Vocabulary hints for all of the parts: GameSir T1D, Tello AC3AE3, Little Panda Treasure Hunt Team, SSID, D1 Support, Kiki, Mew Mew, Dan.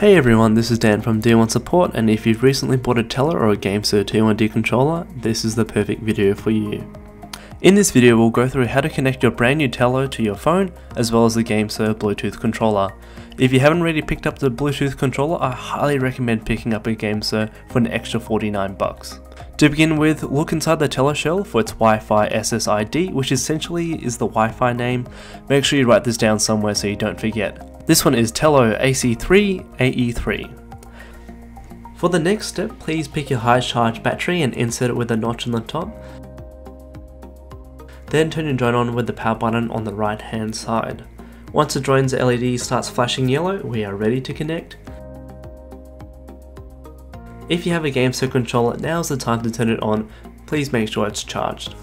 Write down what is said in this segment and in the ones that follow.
Hey everyone, this is Dan from D1 Support, and if you've recently bought a Tello or a GameSir T1D controller, this is the perfect video for you. In this video we'll go through how to connect your brand new Tello to your phone, as well as the GameSir Bluetooth controller. If you haven't already picked up the Bluetooth controller, I highly recommend picking up a GameSir for an extra $49. To begin with, look inside the Tello shell for its Wi-Fi SSID, which essentially is the Wi-Fi name. Make sure you write this down somewhere so you don't forget. This one is Tello AC3AE3. For the next step, please pick your highest charge battery and insert it with a notch on the top. Then turn your drone on with the power button on the right hand side. Once the drone's LED starts flashing yellow, we are ready to connect. If you have a GameSir controller, now's the time to turn it on. Please make sure it's charged.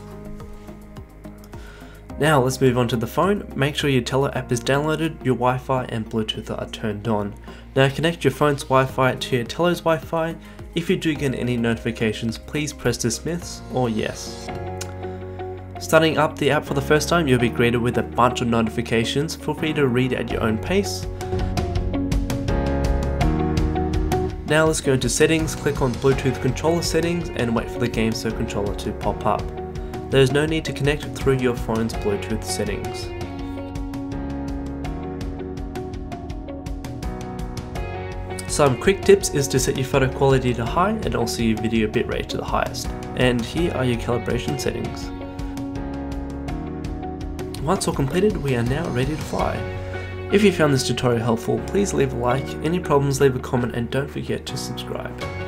Now let's move on to the phone. Make sure your Tello app is downloaded, your Wi-Fi and Bluetooth are turned on. Now connect your phone's Wi-Fi to your Tello's Wi-Fi. If you do get any notifications, please press dismiss or yes. Starting up the app for the first time, you'll be greeted with a bunch of notifications. Feel free to read at your own pace. Now let's go into settings, click on Bluetooth controller settings and wait for the GameSir controller to pop up. There is no need to connect through your phone's Bluetooth settings. Some quick tips is to set your photo quality to high and also your video bitrate to the highest. And here are your calibration settings. Once all completed, we are now ready to fly. If you found this tutorial helpful, please leave a like, any problems leave a comment, and don't forget to subscribe.